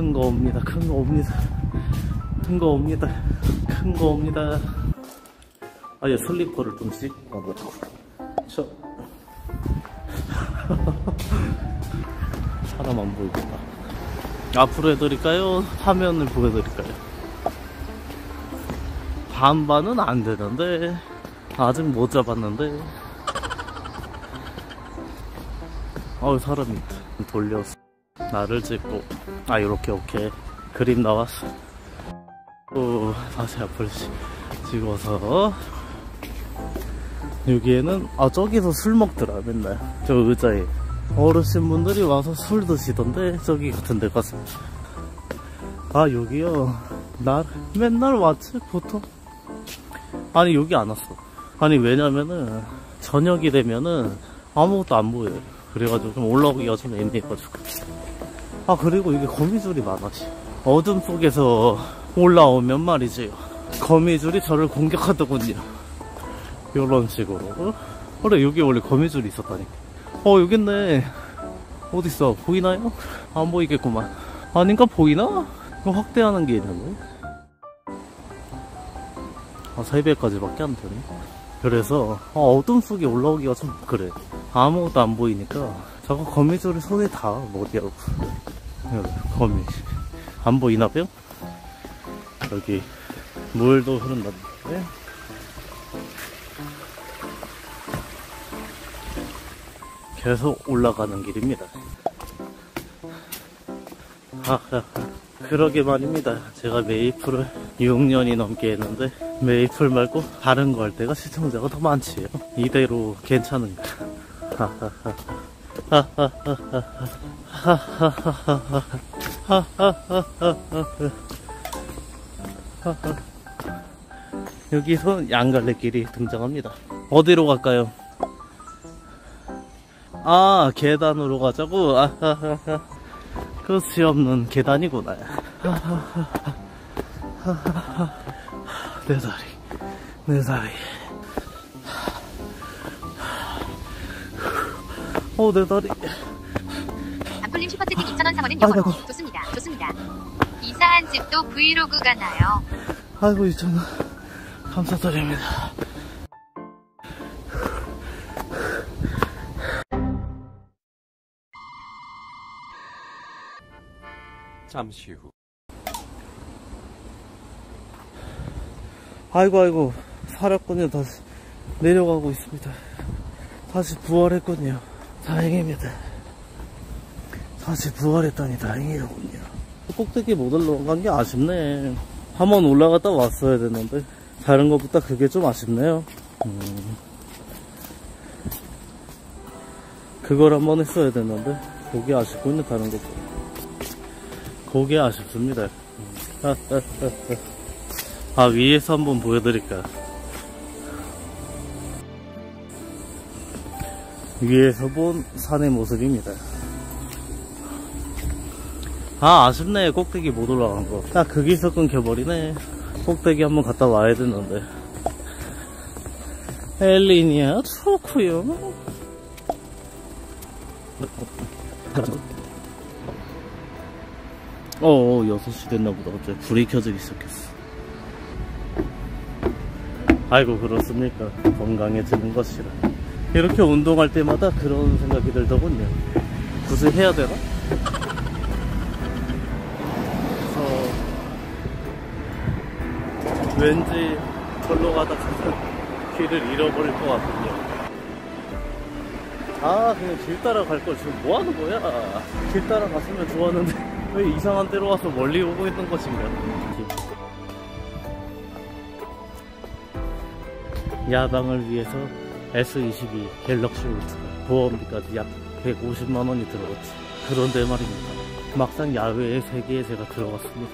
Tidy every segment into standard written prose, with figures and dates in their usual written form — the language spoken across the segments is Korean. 큰 거 옵니다. 큰 거 옵니다. 큰 거 옵니다. 큰 거 옵니다. 아예 슬리퍼를 좀 씻고 저 사람 안 보이겠다. 앞으로 해드릴까요? 화면을 보여드릴까요? 반반은 안 되는데 아직 못 잡았는데. 어우 사람이 돌렸어. 나를 찍고 아 요렇게 오케이 그림 나왔어. 또 다시 앞을 찍어서 여기에는 아 저기서 술 먹더라 맨날 저 의자에. 어르신분들이 와서 술 드시던데 저기 같은 데 가서. 아 여기요 나 맨날 왔지 보통. 아니 여기 안 왔어. 아니 왜냐면은 저녁이 되면은 아무것도 안 보여요. 그래가지고 좀 올라오기가 좀 애매해가지고. 아 그리고 이게 거미줄이 많아. 어둠 속에서 올라오면 말이지요 거미줄이 저를 공격하더군요. 요런 식으로. 그래 여기 원래 거미줄이 있었다니까. 여기 있네. 어딨어 보이나요? 안 보이겠구만. 아닌가 보이나? 이거 확대하는 게 있는 거야? 아 3배까지 밖에 안 되네. 그래서 어둠 속에 올라오기가 좀 그래. 아무것도 안 보이니까 저거 거미줄이 손에 닿아. 어디하고 거미 안 보이나 봬요? 여기 물도 흐른다. 계속 올라가는 길입니다. 그러게 말입니다. 제가 메이플을 6년이 넘게 했는데 메이플 말고 다른 거 할 때가 시청자가 더 많지요. 이대로 괜찮은가. 여기서 양갈래길이 등장합니다. 어디로 갈까요? 아 계단으로 가자고. 끝이 없는 계단이구나. 내 다리 내 다리. 내 다리. 아플림 슈퍼채팅 2,000원 3,000원 좋습니다 좋습니다. 이사한 집도 브이로그가 나요. 아이고 2,000원 감사드립니다. 잠시 후. 아이고 살았군요. 다시 내려가고 있습니다. 다시 부활했군요. 다행입니다. 다시 부활했다니 다행이로군요. 꼭대기 못 올라간 게 아쉽네. 한번 올라갔다 왔어야 되는데 다른 것보다 그게 좀 아쉽네요. 그걸 한번 했어야 되는데 그게 아쉽군요. 다른 것보다 그게 아쉽습니다. 아 위에서 한번 보여드릴까? 위에서 본 산의 모습입니다. 아 아쉽네. 꼭대기 못 올라간 거. 딱 거기서 끊겨버리네. 꼭대기 한번 갔다 와야 되는데. 엘리니아 초코요. 어어 6시 됐나보다. 갑자기 불이 켜지기 시작했어. 아이고 그렇습니까. 건강해지는 것이라. 이렇게 운동할 때마다 그런 생각이 들더군요. 굳이 해야 되나? 그래서 왠지 절로 가다 가면 길을 잃어버릴 것 같군요. 아 그냥 길 따라갈 걸 지금 뭐하는 거야. 길 따라갔으면 좋았는데 왜 이상한 데로 와서 멀리 오고 있는 것인가? 야방을 위해서 S22 갤럭시 울트라 보험비까지 약 150만원이 들어갔지. 그런데 말입니다. 막상 야외의 세계에 제가 들어갔습니다.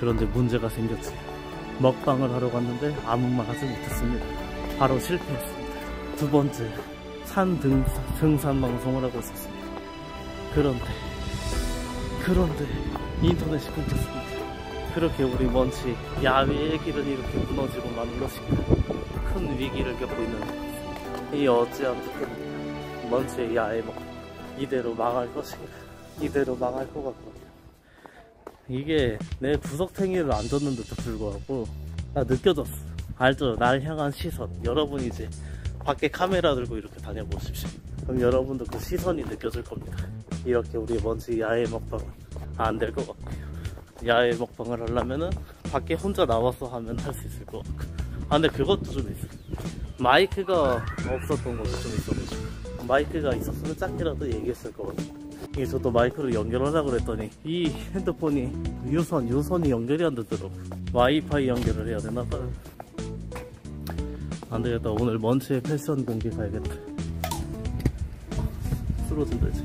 그런데 문제가 생겼지. 먹방을 하러 갔는데 아무 말 하지 못했습니다. 바로 실패했습니다. 두 번째 산 등산 방송을 하고 있었습니다. 그런데 인터넷이 끊겼습니다. 그렇게 우리 먼치 야외의 길은 이렇게 무너지고 마는 것인가. 큰 위기를 겪고 있는 이 어찌한 듯한 먼치의 야외 먹방 이대로 망할 것인가. 이대로 망할 것 같군요. 이게 내 구석탱이를 안 뒀는데도 불구하고 나 느껴졌어. 알죠? 날 향한 시선. 여러분이 이제 밖에 카메라 들고 이렇게 다녀보십시오. 그럼 여러분도 그 시선이 느껴질 겁니다. 이렇게 우리 먼지 야외 먹방은 안 될 것 같고요. 야외 먹방을 하려면은 밖에 혼자 나와서 하면 할 수 있을 것 같고. 아 근데 그것도 좀 있어요. 마이크가 없었던 것도 좀 있어가지고. 마이크가 있었으면 짧게라도 얘기했을 것 같고. 이게 저도 마이크를 연결하려고 그랬더니 이 핸드폰이 유선이 연결이 안 되더라고. 와이파이 연결을 해야 되나 봐요. 안 되겠다. 오늘 먼치의 패션 경기 가야겠다. 쓰러진다 이제.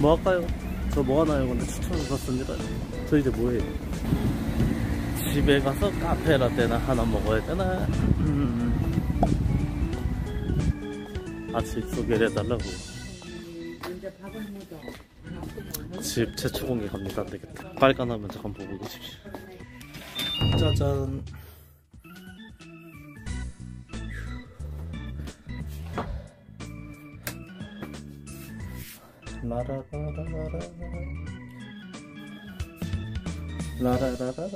뭐 할까요? 저 뭐 하나요? 근데 추천을 받습니다. 저 이제 뭐해요? 집에 가서 카페 라떼나 하나 먹어야 되나? 아침 소개를 해달라고. 집 최초 공개 갑니다. 안되겠다. 빨간화면 잠깐 보고 계십시오. 짜잔. 라라라라라라 라라라라라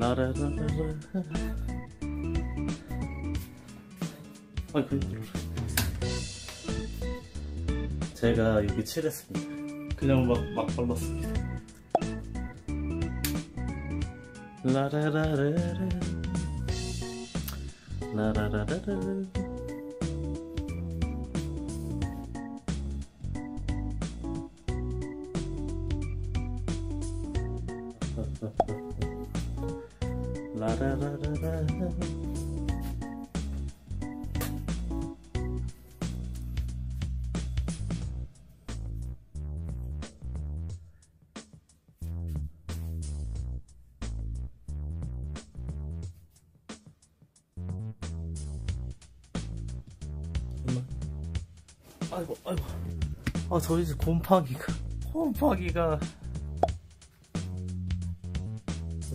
라라라라라. 아니 그냥 제가 여기 칠했습니다. 그냥 막 발랐습니다. 라라라라라 라라라라라. 라라라라라. 아이고 아이고. 아 저희 집 곰팡이가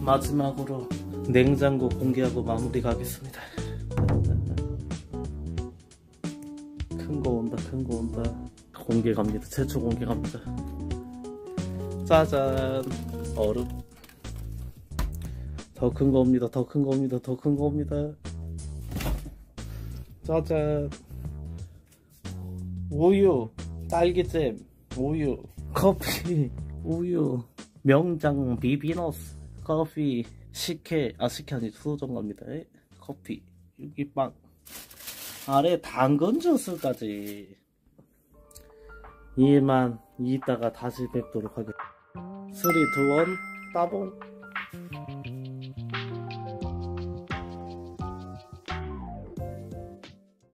마지막으로 냉장고 공개하고 마무리 가겠습니다. 큰거 온다 큰거 온다. 공개 갑니다. 최초 공개 갑니다. 짜잔. 얼음. 더 큰거 옵니다. 더 큰거 옵니다. 더 큰거 옵니다. 짜잔. 우유, 딸기잼, 우유, 커피, 우유, 명장 비비너스, 커피, 식혜 아니 수도전 갑니다. 커피, 여기 빵, 아래 당근 주스까지. 이만 이따가 다시 뵙도록 하겠습니다. 3, 2, 1, 따봉.